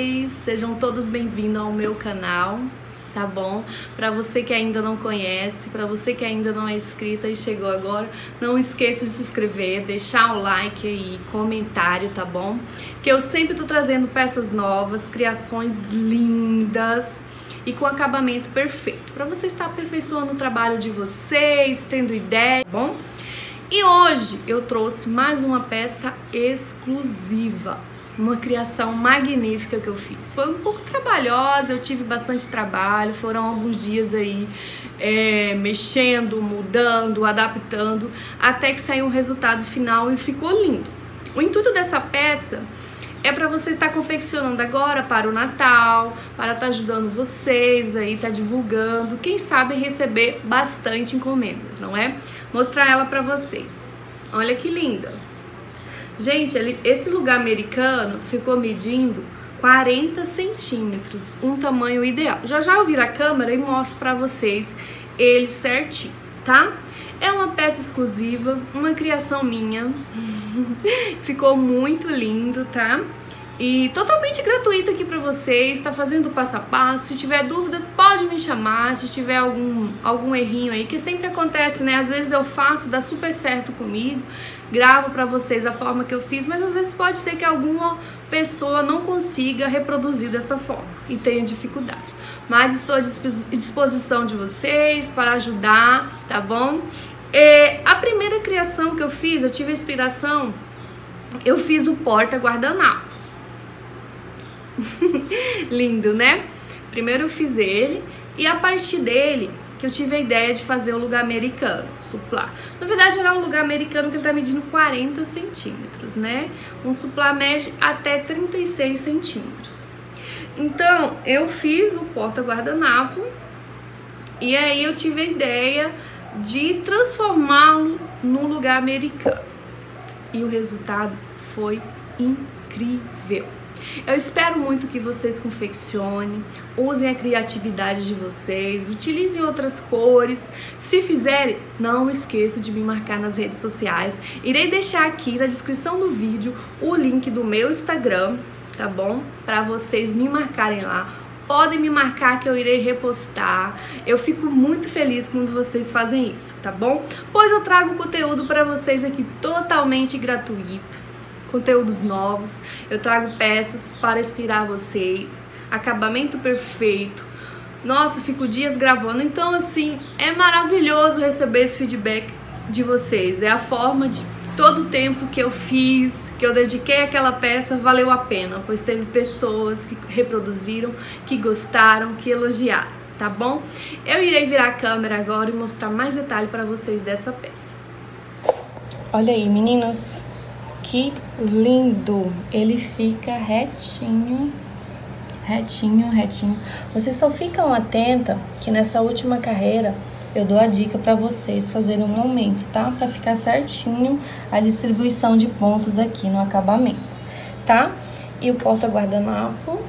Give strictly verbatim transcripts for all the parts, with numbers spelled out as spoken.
vocês? Sejam todos bem-vindos ao meu canal, tá bom? Pra você que ainda não conhece, pra você que ainda não é inscrita e chegou agora, não esqueça de se inscrever, deixar o like e comentário, tá bom? Que eu sempre tô trazendo peças novas, criações lindas e com acabamento perfeito, pra você estar aperfeiçoando o trabalho de vocês, tendo ideia, tá bom? E hoje eu trouxe mais uma peça exclusiva, uma criação magnífica que eu fiz. Foi um pouco trabalhosa, eu tive bastante trabalho, foram alguns dias aí é, mexendo, mudando, adaptando, até que saiu um resultado final e ficou lindo. O intuito dessa peça é para você estar confeccionando agora para o Natal, para estar ajudando vocês aí, tá divulgando, quem sabe receber bastante encomendas, não é? Mostrar ela pra vocês. Olha que linda. Gente, ele, esse lugar americano ficou medindo quarenta centímetros, um tamanho ideal. Já já eu viro a câmera e mostro pra vocês ele certinho, tá? É uma peça exclusiva, uma criação minha. Ficou muito lindo, tá? E totalmente gratuito aqui pra vocês, tá fazendo passo a passo. Se tiver dúvidas, pode me chamar, se tiver algum, algum errinho aí, que sempre acontece, né? Às vezes eu faço, dá super certo comigo, gravo pra vocês a forma que eu fiz, mas às vezes pode ser que alguma pessoa não consiga reproduzir dessa forma e tenha dificuldade. Mas estou à disposição de vocês para ajudar, tá bom? É, a primeira criação que eu fiz, eu tive a inspiração, eu fiz o porta-guardanapo. Lindo, né? Primeiro eu fiz ele e a partir dele que eu tive a ideia de fazer o lugar americano, suplá. Na verdade, ele é um lugar americano que ele tá medindo quarenta centímetros, né? Um suplá mede até trinta e seis centímetros. Então, eu fiz o porta-guardanapo e aí eu tive a ideia de transformá-lo num lugar americano. E o resultado foi incrível. Eu espero muito que vocês confeccionem, usem a criatividade de vocês, utilizem outras cores. Se fizerem, não esqueça de me marcar nas redes sociais. Irei deixar aqui na descrição do vídeo o link do meu Instagram, tá bom? Para vocês me marcarem lá. Podem me marcar que eu irei repostar. Eu fico muito feliz quando vocês fazem isso, tá bom? Pois eu trago conteúdo para vocês aqui totalmente gratuito. Conteúdos novos, eu trago peças para inspirar vocês, acabamento perfeito. Nossa, fico dias gravando, então assim, é maravilhoso receber esse feedback de vocês. É a forma de todo o tempo que eu fiz, que eu dediquei àquela peça, valeu a pena, pois teve pessoas que reproduziram, que gostaram, que elogiaram, tá bom? Eu irei virar a câmera agora e mostrar mais detalhe para vocês dessa peça. Olha aí, meninas! Que lindo! Ele fica retinho, retinho, retinho. Vocês só ficam atenta que nessa última carreira eu dou a dica para vocês fazerem um aumento, tá? Para ficar certinho a distribuição de pontos aqui no acabamento, tá? E o porta-guardanapo,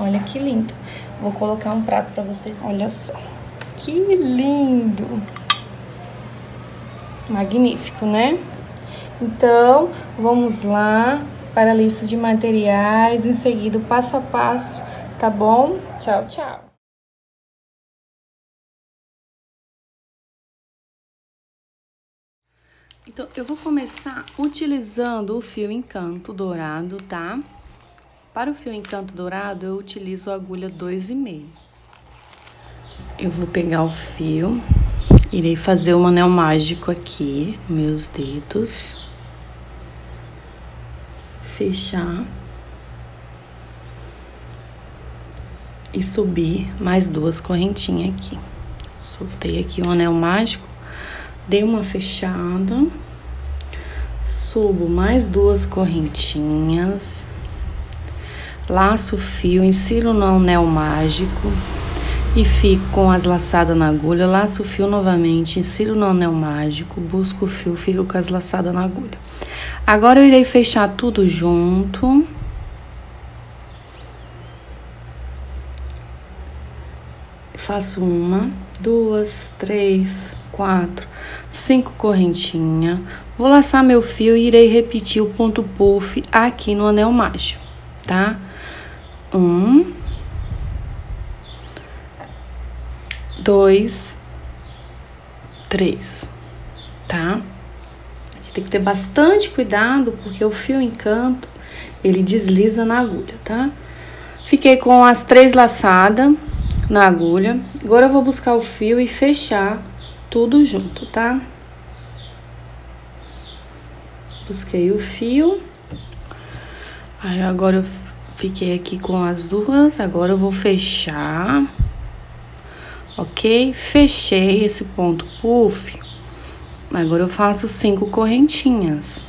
olha que lindo! Vou colocar um prato para vocês, olha só. Que lindo! Magnífico, né? Então, vamos lá para a lista de materiais, em seguida o passo a passo, tá bom? Tchau, tchau! Então, eu vou começar utilizando o fio encanto dourado, tá? Para o fio encanto dourado, eu utilizo a agulha dois e meio. Eu vou pegar o fio, irei fazer um anel mágico aqui, meus dedos. Fechar e subir mais duas correntinhas aqui. Soltei aqui um anel mágico, dei uma fechada, subo mais duas correntinhas, laço o fio, insiro no anel mágico e fico com as laçadas na agulha, laço o fio novamente, insiro no anel mágico, busco o fio, fico com as laçadas na agulha. Agora eu irei fechar tudo junto. Faço uma, duas, três, quatro, cinco correntinhas. Vou laçar meu fio e irei repetir o ponto puff aqui no anel mágico, tá? dois, três, tá? Aqui tem que ter bastante cuidado, porque o fio encanto, ele desliza na agulha, tá? Fiquei com as três laçadas na agulha. Agora eu vou buscar o fio e fechar tudo junto, tá? Busquei o fio. Aí agora eu fiquei aqui com as duas. Agora eu vou fechar. Ok? Fechei esse ponto puff. Agora eu faço cinco correntinhas.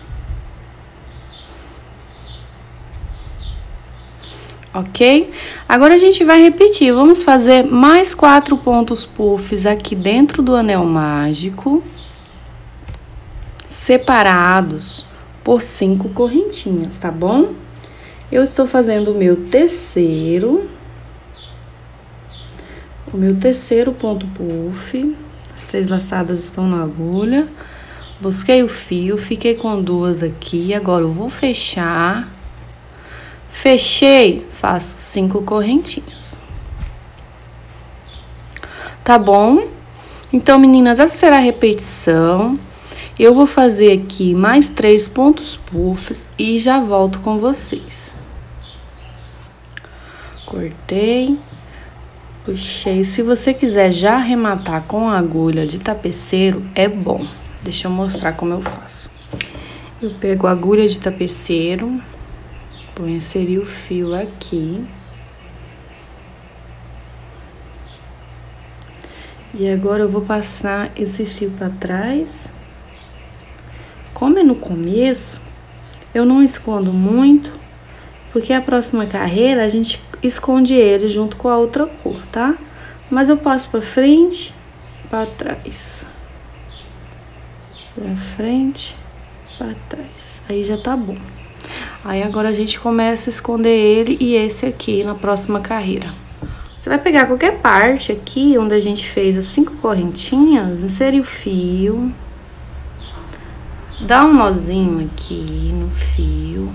Ok? Agora a gente vai repetir. Vamos fazer mais quatro pontos puffs aqui dentro do anel mágico, separados por cinco correntinhas, tá bom? Eu estou fazendo o meu terceiro, o meu terceiro ponto puff. As três laçadas estão na agulha. Busquei o fio, fiquei com duas aqui. Agora eu vou fechar. Fechei, faço cinco correntinhas. Tá bom? Então, meninas, essa será a repetição. Eu vou fazer aqui mais três pontos puffs e já volto com vocês. Cortei, puxei. Se você quiser já arrematar com a agulha de tapeceiro, é bom. Deixa eu mostrar como eu faço. Eu pego a agulha de tapeceiro, vou inserir o fio aqui. E agora eu vou passar esse fio para trás. Como é no começo, eu não escondo muito, porque a próxima carreira a gente esconde ele junto com a outra cor, tá? Mas eu passo pra frente, pra trás. Pra frente, pra trás. Aí já tá bom. Aí agora a gente começa a esconder ele e esse aqui na próxima carreira. Você vai pegar qualquer parte aqui onde a gente fez as cinco correntinhas, inserir o fio. Dá um nozinho aqui no fio.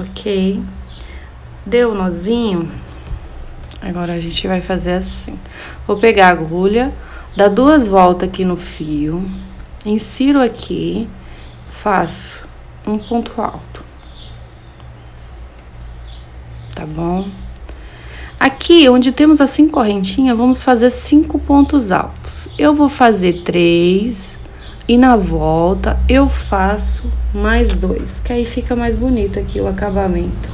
Ok? Deu um nozinho. Agora a gente vai fazer assim. Vou pegar a agulha, dar duas voltas aqui no fio, insiro aqui, faço um ponto alto. Tá bom? Aqui, onde temos as cinco correntinhas, vamos fazer cinco pontos altos. Eu vou fazer três e na volta eu faço mais dois, que aí fica mais bonito aqui o acabamento,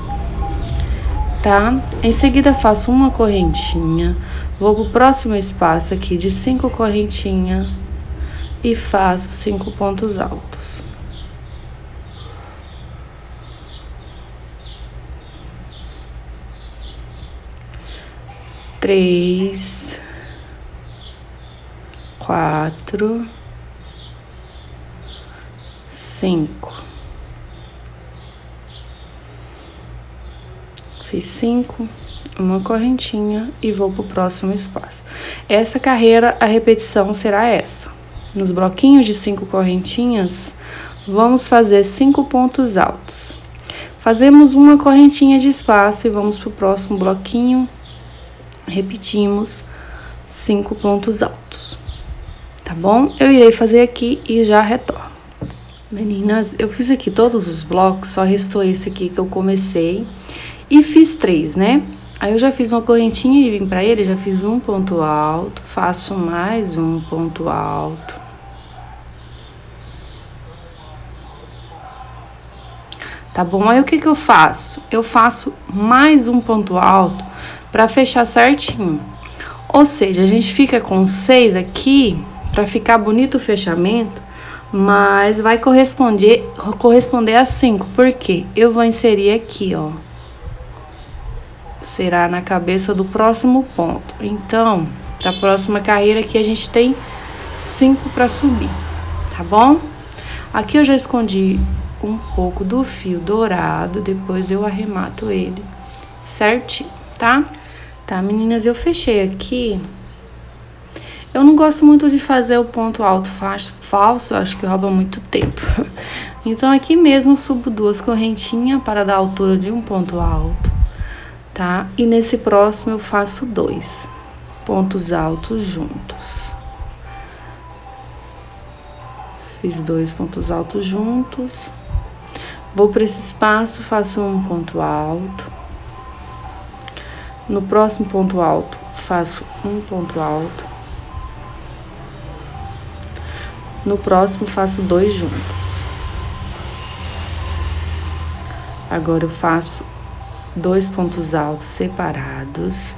tá? Em seguida faço uma correntinha, vou pro próximo espaço aqui de cinco correntinhas e faço cinco pontos altos. Três, quatro, cinco. Fiz cinco, uma correntinha e vou pro próximo espaço. Essa carreira, a repetição será essa. Nos bloquinhos de cinco correntinhas, vamos fazer cinco pontos altos. Fazemos uma correntinha de espaço e vamos pro próximo bloquinho. Repetimos cinco pontos altos, tá bom? Eu irei fazer aqui e já retorno. Meninas, eu fiz aqui todos os blocos, só restou esse aqui que eu comecei e fiz três, né? Aí eu já fiz uma correntinha e vim pra ele, já fiz um ponto alto, faço mais um ponto alto. Tá bom? Aí o que que eu faço? Eu faço mais um ponto alto pra fechar certinho, ou seja, a gente fica com seis aqui pra ficar bonito o fechamento, mas vai corresponder corresponder a cinco, porque eu vou inserir aqui, ó, será na cabeça do próximo ponto. Então, da próxima carreira aqui a gente tem cinco pra subir, tá bom? Aqui eu já escondi um pouco do fio dourado, depois eu arremato ele certinho, tá? Tá, meninas, eu fechei aqui. Eu não gosto muito de fazer o ponto alto falso, acho que rouba muito tempo. Então, aqui mesmo eu subo duas correntinhas para dar a altura de um ponto alto, tá? E nesse próximo eu faço dois. pontos altos juntos. Fiz dois pontos altos juntos. Vou para esse espaço, faço um ponto alto. No próximo ponto alto, faço um ponto alto. No próximo, faço dois juntos. Agora, eu faço dois pontos altos separados.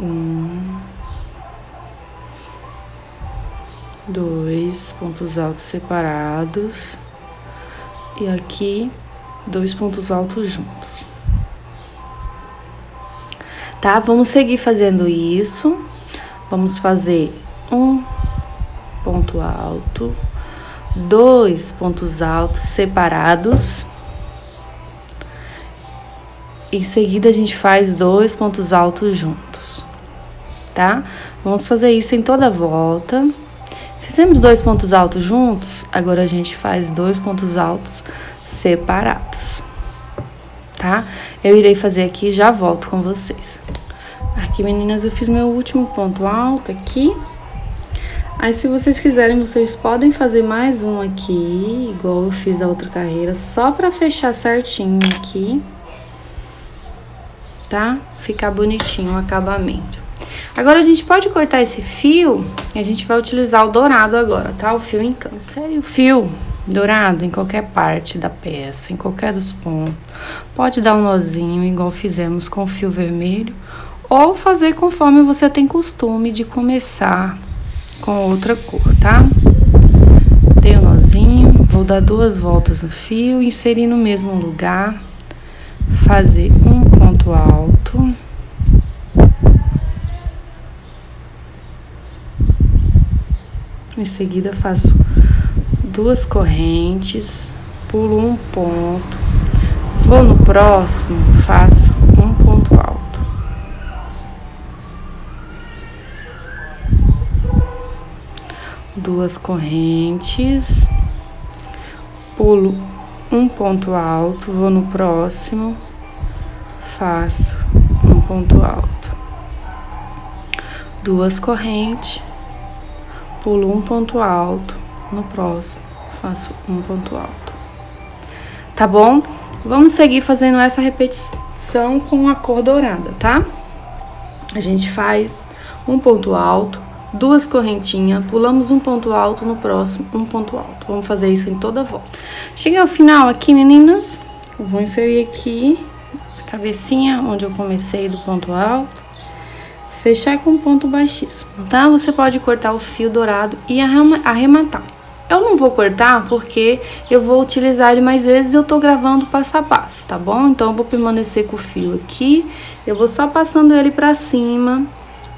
Um. Dois pontos altos separados. E aqui, dois pontos altos juntos. Tá? Vamos seguir fazendo isso. Vamos fazer um ponto alto, dois pontos altos separados. Em seguida, a gente faz dois pontos altos juntos, tá? Vamos fazer isso em toda a volta. Fizemos dois pontos altos juntos, agora a gente faz dois pontos altos separados, tá? Eu irei fazer aqui e já volto com vocês. Aqui, meninas, eu fiz meu último ponto alto aqui. Aí, se vocês quiserem, vocês podem fazer mais um aqui, igual eu fiz da outra carreira, só pra fechar certinho aqui, tá? Ficar bonitinho o acabamento. Agora, a gente pode cortar esse fio e a gente vai utilizar o dourado agora, tá? O fio em câncer e o fio dourado em qualquer parte da peça, em qualquer dos pontos. Pode dar um nozinho, igual fizemos com o fio vermelho, ou fazer conforme você tem costume de começar com outra cor, tá? Dei um nozinho, vou dar duas voltas no fio, inserir no mesmo lugar, fazer um ponto alto. Em seguida, faço duas correntes, pulo um ponto, vou no próximo, faço um ponto alto. Duas correntes, pulo um ponto alto, vou no próximo, faço um ponto alto. Duas correntes, pulo um ponto alto, no próximo, faço um ponto alto. Tá bom? Vamos seguir fazendo essa repetição com a cor dourada, tá? A gente faz um ponto alto, duas correntinhas, pulamos um ponto alto, no próximo um ponto alto. Vamos fazer isso em toda a volta. Cheguei ao final aqui, meninas. Eu vou inserir aqui a cabecinha onde eu comecei do ponto alto. Fechar com um ponto baixíssimo, tá? Você pode cortar o fio dourado e arrematar. Eu não vou cortar porque eu vou utilizar ele mais vezes e eu tô gravando passo a passo, tá bom? Então, eu vou permanecer com o fio aqui. Eu vou só passando ele pra cima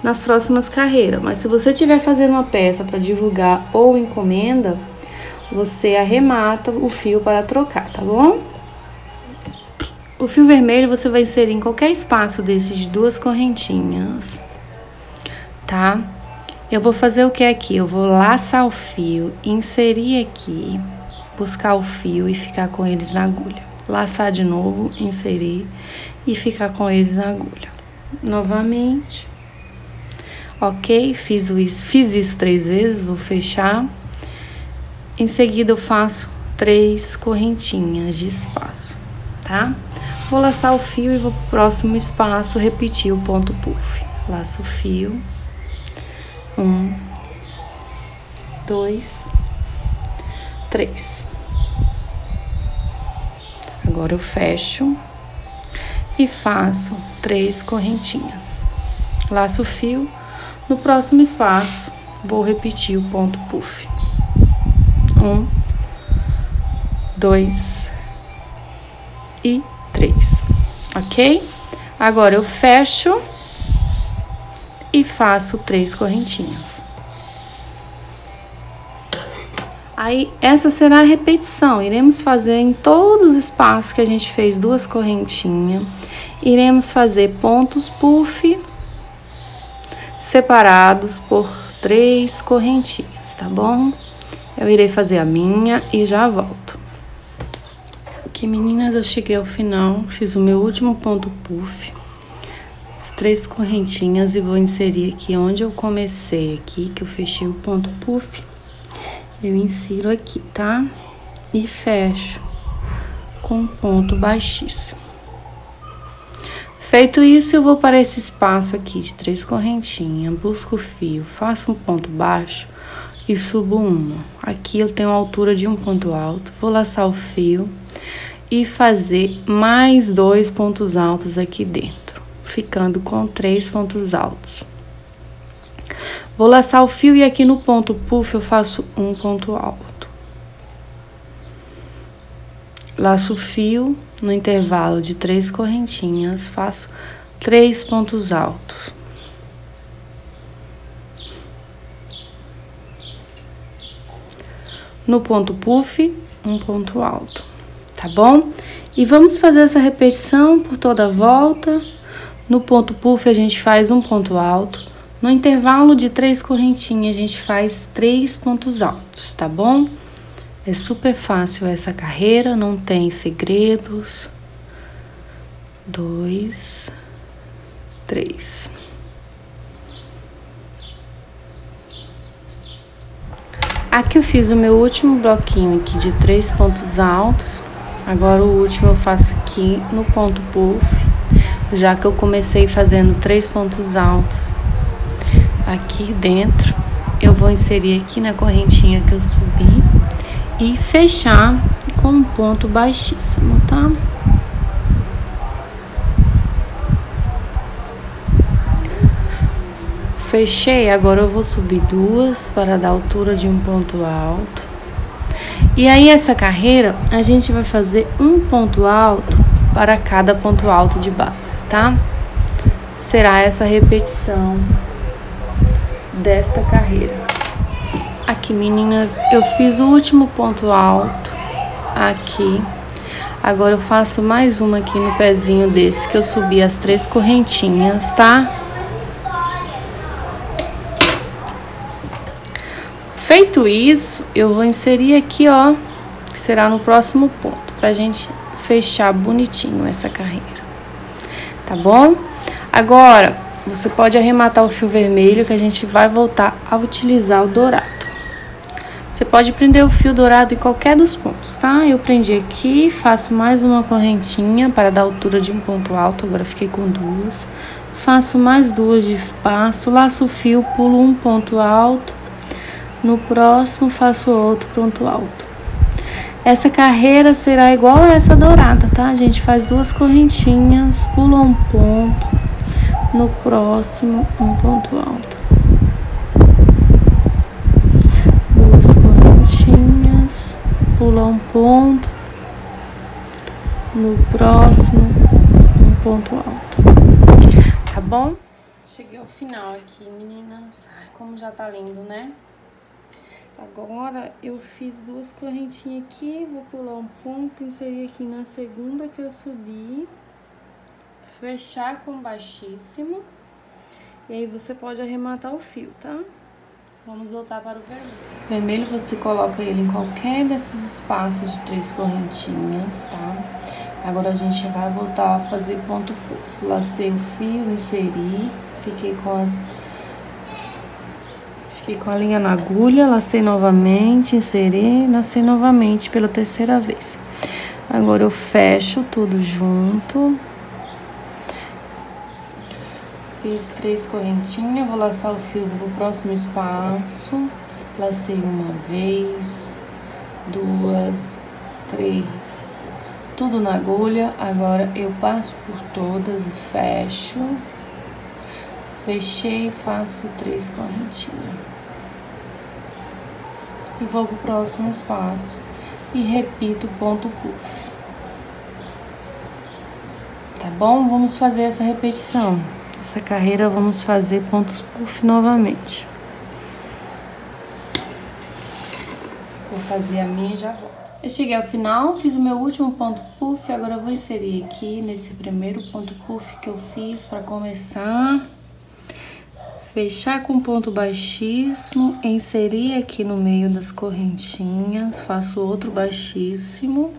nas próximas carreiras, mas se você estiver fazendo uma peça para divulgar ou encomenda, você arremata o fio para trocar, tá bom? O fio vermelho você vai inserir em qualquer espaço desses de duas correntinhas, tá? Eu vou fazer o que aqui? Eu vou laçar o fio, inserir aqui, buscar o fio e ficar com eles na agulha. Laçar de novo, inserir e ficar com eles na agulha. Novamente. Ok, fiz isso, fiz isso três vezes, vou fechar. Em seguida, eu faço três correntinhas de espaço, tá? Vou laçar o fio e vou pro próximo espaço, repetir o ponto puff. Laço o fio. Um, dois, três. Agora, eu fecho e faço três correntinhas. Laço o fio. No próximo espaço, vou repetir o ponto puff. Um, dois e três, ok? Agora, eu fecho e faço três correntinhas. Aí, essa será a repetição. Iremos fazer em todos os espaços que a gente fez duas correntinhas. Iremos fazer pontos puff separados por três correntinhas, tá bom? Eu irei fazer a minha e já volto. Aqui, meninas, eu cheguei ao final, fiz o meu último ponto puff. as três correntinhas e vou inserir aqui onde eu comecei aqui, que eu fechei o ponto puff, eu insiro aqui, tá? E fecho com ponto baixíssimo. Feito isso, eu vou para esse espaço aqui de três correntinhas, busco o fio, faço um ponto baixo e subo uma. Aqui eu tenho a altura de um ponto alto, vou laçar o fio e fazer mais dois pontos altos aqui dentro, ficando com três pontos altos. Vou laçar o fio e aqui no ponto puff eu faço um ponto alto. Laço o fio no intervalo de três correntinhas, faço três pontos altos. No ponto puff, um ponto alto, tá bom? E vamos fazer essa repetição por toda a volta. No ponto puff a gente faz um ponto alto. No intervalo de três correntinhas a gente faz três pontos altos, tá bom? É super fácil essa carreira, não tem segredos. Dois, três. Aqui eu fiz o meu último bloquinho aqui de três pontos altos. Agora o último eu faço aqui no ponto puff, já que eu comecei fazendo três pontos altos aqui dentro. Eu vou inserir aqui na correntinha que eu subi e fechar com um ponto baixíssimo, tá? Fechei, agora eu vou subir duas para dar altura de um ponto alto. E aí essa carreira, a gente vai fazer um ponto alto para cada ponto alto de base, tá? Será essa repetição desta carreira. Aqui, meninas, eu fiz o último ponto alto aqui. Agora eu faço mais uma aqui no pezinho desse que eu subi as três correntinhas, tá? Feito isso, eu vou inserir aqui, ó, que será no próximo ponto, pra gente fechar bonitinho essa carreira, tá bom? Agora, você pode arrematar o fio vermelho que a gente vai voltar a utilizar o dourado. Você pode prender o fio dourado em qualquer dos pontos, tá? Eu prendi aqui, faço mais uma correntinha para dar altura de um ponto alto, agora fiquei com duas. Faço mais duas de espaço, laço o fio, pulo um ponto alto. No próximo faço outro ponto alto. Essa carreira será igual a essa dourada, tá? A gente faz duas correntinhas, pula um ponto. No próximo, um ponto alto. Pula um ponto, no próximo um ponto alto, tá bom? Cheguei ao final aqui, meninas. Ai, como já tá lindo, né? Agora eu fiz duas correntinhas aqui, vou pular um ponto, inserir aqui na segunda que eu subi, fechar com baixíssimo, e aí você pode arrematar o fio, tá? Vamos voltar para o vermelho. Vermelho você coloca ele em qualquer desses espaços de três correntinhas, tá? Agora a gente vai voltar a fazer ponto puff. Lacei o fio, inseri, fiquei com as... Fiquei com a linha na agulha, lacei novamente, inseri, lacei novamente pela terceira vez. Agora eu fecho tudo junto. Fiz três correntinhas, vou laçar o fio pro próximo espaço, lacei uma vez, duas, três, tudo na agulha, agora eu passo por todas e fecho, fechei e faço três correntinhas. E vou pro próximo espaço e repito o ponto puff. Tá bom? Vamos fazer essa repetição. Essa carreira vamos fazer pontos puff novamente. Vou fazer a minha e já volto. Eu cheguei ao final, fiz o meu último ponto puff, agora eu vou inserir aqui nesse primeiro ponto puff que eu fiz para começar. Fechar com ponto baixíssimo, inserir aqui no meio das correntinhas, faço outro baixíssimo.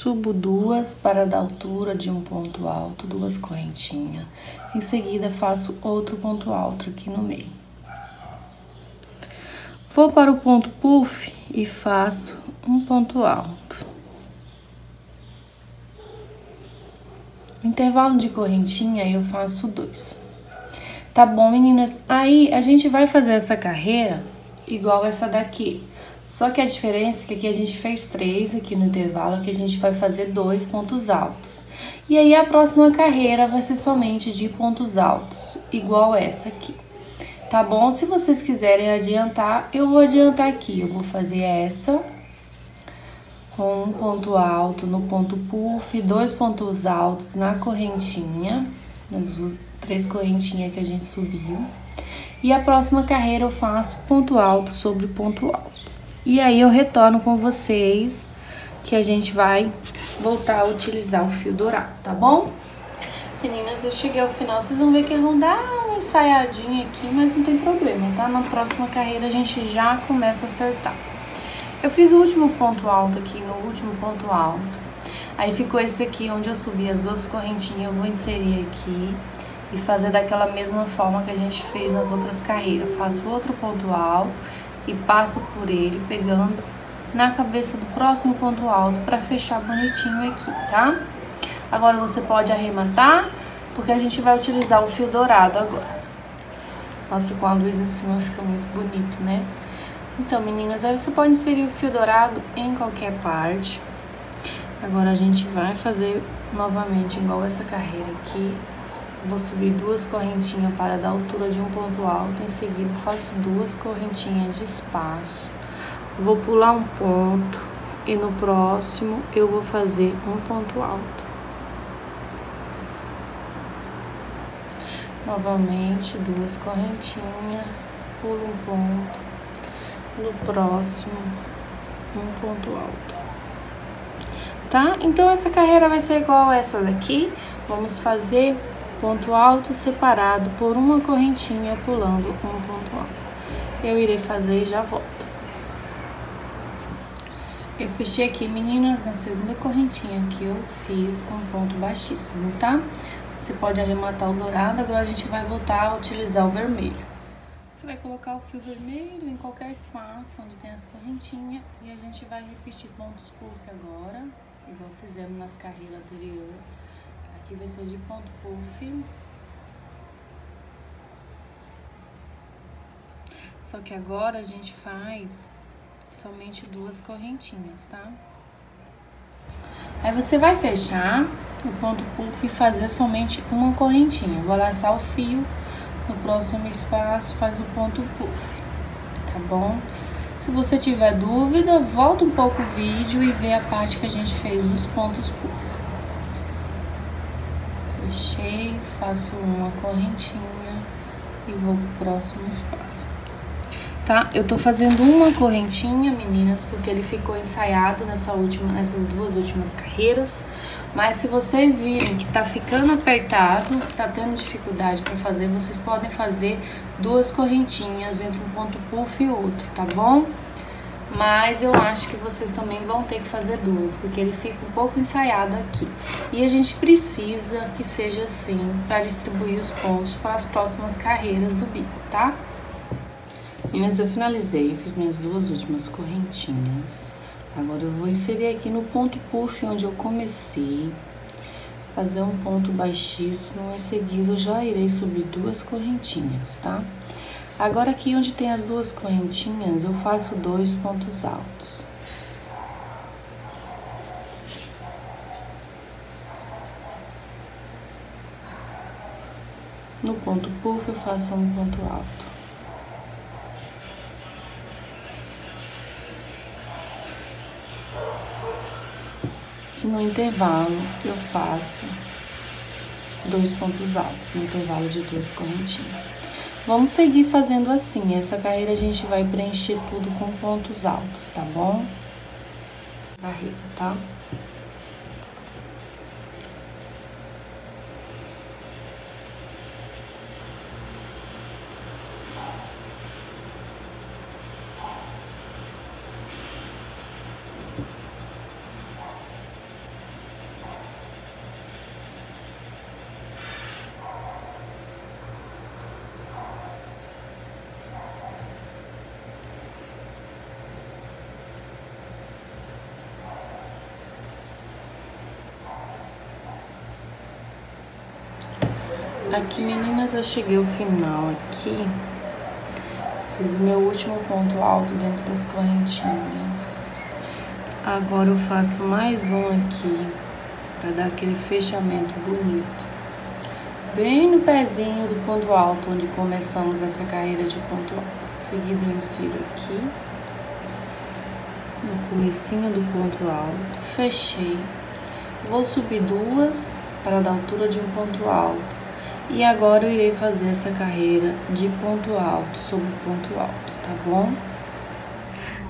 Subo duas para da altura de um ponto alto, duas correntinhas. Em seguida, faço outro ponto alto aqui no meio. Vou para o ponto puff e faço um ponto alto. Intervalo de correntinha, eu faço dois. Tá bom, meninas? Aí, a gente vai fazer essa carreira igual essa daqui. Só que a diferença é que aqui a gente fez três aqui no intervalo, que a gente vai fazer dois pontos altos. E aí, a próxima carreira vai ser somente de pontos altos, igual essa aqui. Tá bom? Se vocês quiserem adiantar, eu vou adiantar aqui. Eu vou fazer essa com um ponto alto no ponto puff, dois pontos altos na correntinha, nas três correntinhas que a gente subiu. E a próxima carreira eu faço ponto alto sobre ponto alto. E aí, eu retorno com vocês, que a gente vai voltar a utilizar o fio dourado, tá bom? Meninas, eu cheguei ao final, vocês vão ver que eles vão dar uma ensaiadinha aqui, mas não tem problema, tá? Na próxima carreira, a gente já começa a acertar. Eu fiz o último ponto alto aqui, no último ponto alto. Aí, ficou esse aqui, onde eu subi as duas correntinhas, eu vou inserir aqui e fazer daquela mesma forma que a gente fez nas outras carreiras. Eu faço outro ponto alto e passo por ele, pegando na cabeça do próximo ponto alto para fechar bonitinho aqui, tá? Agora você pode arrematar, porque a gente vai utilizar o fio dourado agora. Nossa, com a luz em cima fica muito bonito, né? Então, meninas, aí você pode inserir o fio dourado em qualquer parte. Agora a gente vai fazer novamente igual essa carreira aqui. Vou subir duas correntinhas para da altura de um ponto alto, em seguida faço duas correntinhas de espaço. Vou pular um ponto e no próximo eu vou fazer um ponto alto. Novamente duas correntinhas, pulo um ponto, no próximo um ponto alto. Tá? Então essa carreira vai ser igual a essa daqui. Vamos fazer ponto alto separado por uma correntinha, pulando um ponto alto. Eu irei fazer e já volto. Eu fechei aqui, meninas, na segunda correntinha que eu fiz com um ponto baixíssimo, tá? Você pode arrematar o dourado, agora a gente vai voltar a utilizar o vermelho. Você vai colocar o fio vermelho em qualquer espaço onde tem as correntinhas e a gente vai repetir pontos puff agora, igual fizemos nas carreiras anteriores. Aqui vai ser de ponto puff, só que agora a gente faz somente duas correntinhas, tá? Aí você vai fechar o ponto puff e fazer somente uma correntinha. Vou laçar o fio, no próximo espaço faz o ponto puff, tá bom? Se você tiver dúvida, volta um pouco o vídeo e vê a parte que a gente fez dos pontos puff. Fechei, faço uma correntinha e vou pro próximo espaço. Tá? Eu tô fazendo uma correntinha, meninas, porque ele ficou ensaiado nessa última, nessas duas últimas carreiras. Mas se vocês virem que tá ficando apertado, tá tendo dificuldade para fazer, vocês podem fazer duas correntinhas entre um ponto puff e outro, tá bom? Mas eu acho que vocês também vão ter que fazer duas, porque ele fica um pouco ensaiado aqui. E a gente precisa que seja assim, para distribuir os pontos para as próximas carreiras do bico, tá? Meninas, eu finalizei, fiz minhas duas últimas correntinhas. Agora eu vou inserir aqui no ponto puff, onde eu comecei. Fazer um ponto baixíssimo, em seguida eu já irei subir duas correntinhas, tá? Agora, aqui onde tem as duas correntinhas, eu faço dois pontos altos. No ponto puff, eu faço um ponto alto. E no intervalo, eu faço dois pontos altos, no intervalo de duas correntinhas. Vamos seguir fazendo assim, essa carreira a gente vai preencher tudo com pontos altos, tá bom? Carreira, tá? Aqui, meninas, eu cheguei ao final aqui. Fiz o meu último ponto alto dentro das correntinhas. Agora eu faço mais um aqui, pra dar aquele fechamento bonito. Bem no pezinho do ponto alto, onde começamos essa carreira de ponto alto. Seguido, insiro aqui. No comecinho do ponto alto. Fechei. Vou subir duas para dar altura de um ponto alto. E agora eu irei fazer essa carreira de ponto alto sobre ponto alto, tá bom?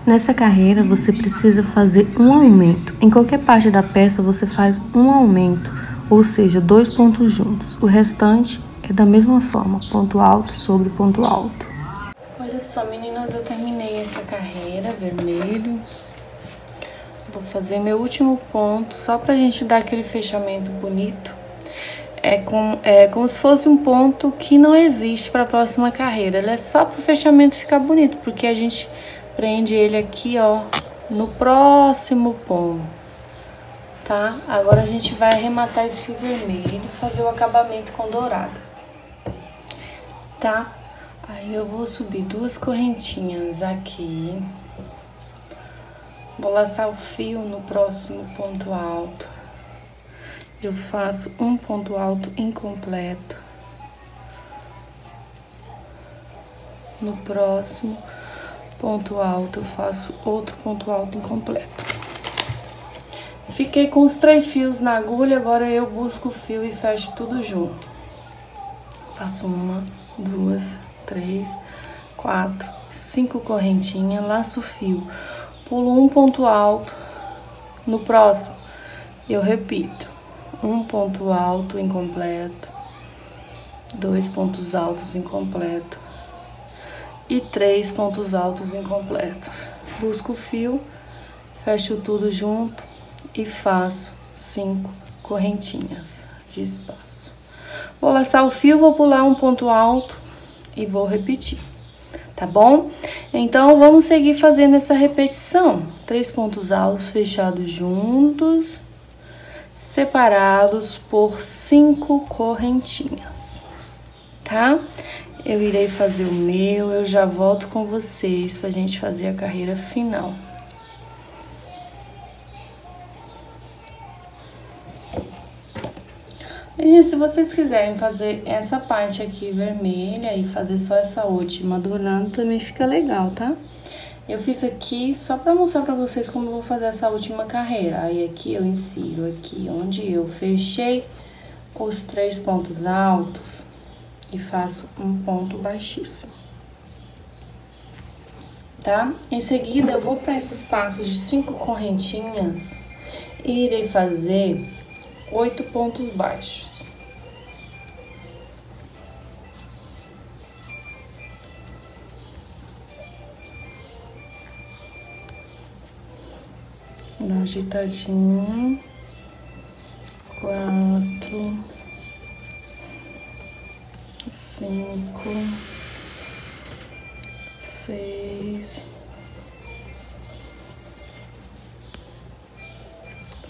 Nessa carreira você precisa fazer um aumento. Em qualquer parte da peça você faz um aumento, ou seja, dois pontos juntos. O restante é da mesma forma, ponto alto sobre ponto alto. Olha só, meninas, eu terminei essa carreira vermelho. Vou fazer meu último ponto, só pra gente dar aquele fechamento bonito. É, com, é como se fosse um ponto que não existe para a próxima carreira. Ele é só para o fechamento ficar bonito, porque a gente prende ele aqui, ó, no próximo ponto, tá? Agora a gente vai arrematar esse fio vermelho e fazer o acabamento com dourado, tá? Aí eu vou subir duas correntinhas aqui. Vou laçar o fio no próximo ponto alto. Eu faço um ponto alto incompleto. No próximo ponto alto, eu faço outro ponto alto incompleto. Fiquei com os três fios na agulha, agora eu busco o fio e fecho tudo junto. Faço uma, duas, três, quatro, cinco correntinhas, laço o fio. Pulo um ponto alto, no próximo, eu repito. Um ponto alto incompleto, dois pontos altos incompleto e três pontos altos incompletos. Busco o fio, fecho tudo junto e faço cinco correntinhas de espaço. Vou laçar o fio, vou pular um ponto alto e vou repetir, tá bom? Então, vamos seguir fazendo essa repetição. Três pontos altos fechados juntos, separados por cinco correntinhas, tá? Eu irei fazer o meu, eu já volto com vocês pra gente fazer a carreira final. E se vocês quiserem fazer essa parte aqui vermelha e fazer só essa última dourada, também fica legal, tá? Eu fiz aqui só pra mostrar pra vocês como eu vou fazer essa última carreira. Aí aqui eu insiro aqui onde eu fechei os três pontos altos e faço um ponto baixíssimo, tá? Em seguida eu vou pra esses passos de cinco correntinhas e irei fazer oito pontos baixos. Dá uma ajeitadinha. Quatro. Cinco. Seis.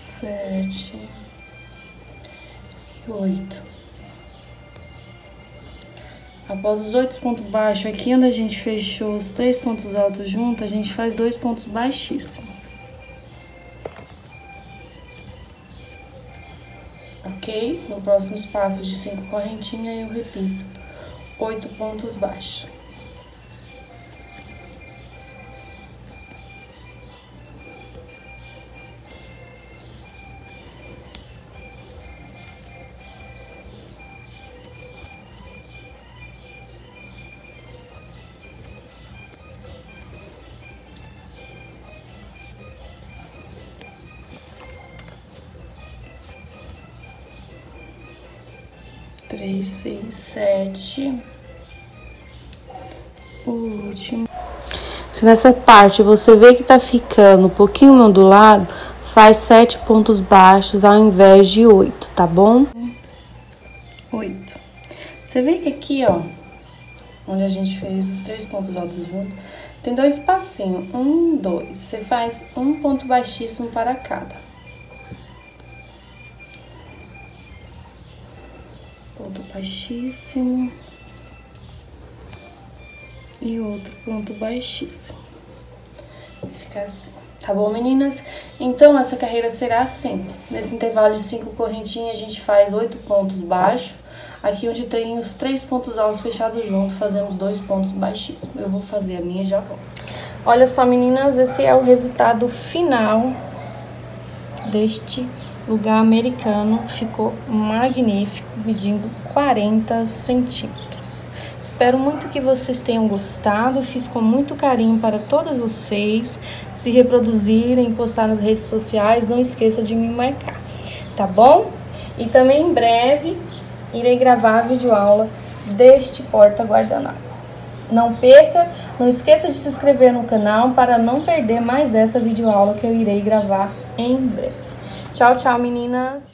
Sete. E oito. Após os oito pontos baixos, aqui onde a gente fechou os três pontos altos juntos, a gente faz dois pontos baixíssimos. Ok? No próximo espaço de cinco correntinhas, eu repito, oito pontos baixos. Três, seis, sete. O último. Se nessa parte você vê que tá ficando um pouquinho ondulado, faz sete pontos baixos ao invés de oito, tá bom? Oito. Você vê que aqui, ó, onde a gente fez os três pontos altos juntos, tem dois passinhos. Um, dois. Você faz um ponto baixíssimo para cada. ponto baixíssimo e outro ponto baixíssimo. Fica assim, tá bom, meninas? Então, essa carreira será assim. Nesse intervalo de cinco correntinhas, a gente faz oito pontos baixos. Aqui onde tem os três pontos altos fechados juntos, fazemos dois pontos baixíssimos. Eu vou fazer a minha e já volto. Olha só, meninas, esse é o resultado final deste lugar americano. Ficou magnífico, medindo quarenta centímetros. Espero muito que vocês tenham gostado. Fiz com muito carinho para todas vocês. Se reproduzirem, postar nas redes sociais, não esqueça de me marcar, tá bom? E também em breve irei gravar a videoaula deste porta guardanapo. Não perca, não esqueça de se inscrever no canal para não perder mais essa videoaula que eu irei gravar em breve. Tchau, tchau, meninas!